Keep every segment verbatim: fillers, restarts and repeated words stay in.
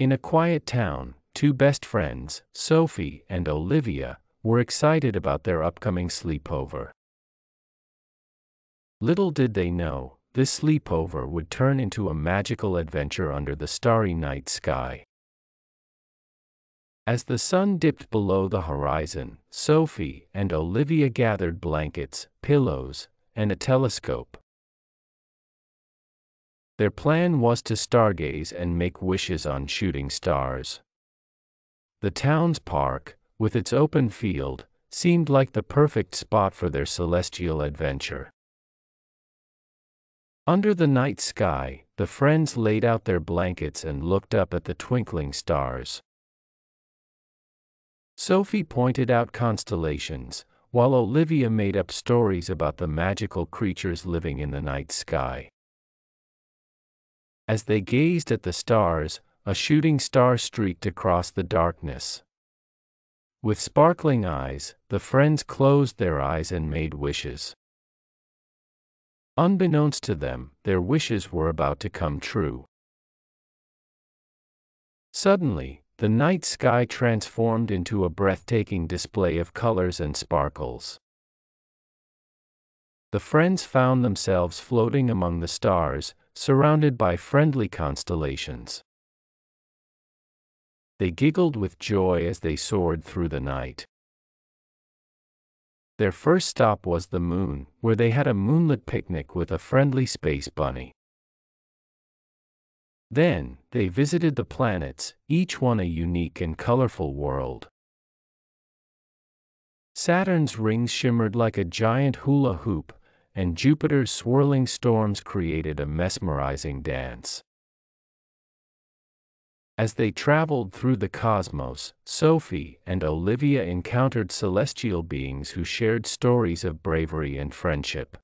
In a quiet town, two best friends, Sophie and Olivia, were excited about their upcoming sleepover. Little did they know, this sleepover would turn into a magical adventure under the starry night sky. As the sun dipped below the horizon, Sophie and Olivia gathered blankets, pillows, and a telescope. Their plan was to stargaze and make wishes on shooting stars. The town's park, with its open field, seemed like the perfect spot for their celestial adventure. Under the night sky, the friends laid out their blankets and looked up at the twinkling stars. Sophie pointed out constellations, while Olivia made up stories about the magical creatures living in the night sky. As they gazed at the stars, a shooting star streaked across the darkness. With sparkling eyes, the friends closed their eyes and made wishes. Unbeknownst to them, their wishes were about to come true. Suddenly, the night sky transformed into a breathtaking display of colors and sparkles. The friends found themselves floating among the stars, surrounded by friendly constellations. They giggled with joy as they soared through the night. Their first stop was the moon, where they had a moonlit picnic with a friendly space bunny. Then, they visited the planets, each one a unique and colorful world. Saturn's rings shimmered like a giant hula hoop, and Jupiter's swirling storms created a mesmerizing dance. As they traveled through the cosmos, Sophie and Olivia encountered celestial beings who shared stories of bravery and friendship.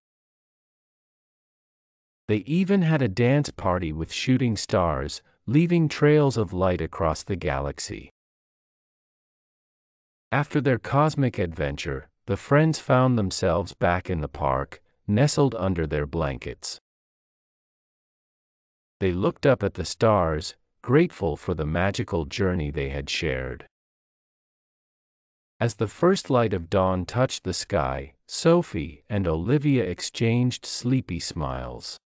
They even had a dance party with shooting stars, leaving trails of light across the galaxy. After their cosmic adventure, the friends found themselves back in the park, nestled under their blankets. They looked up at the stars, grateful for the magical journey they had shared. As the first light of dawn touched the sky, Sophie and Olivia exchanged sleepy smiles.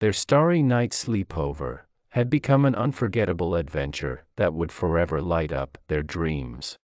Their starry night sleepover had become an unforgettable adventure that would forever light up their dreams.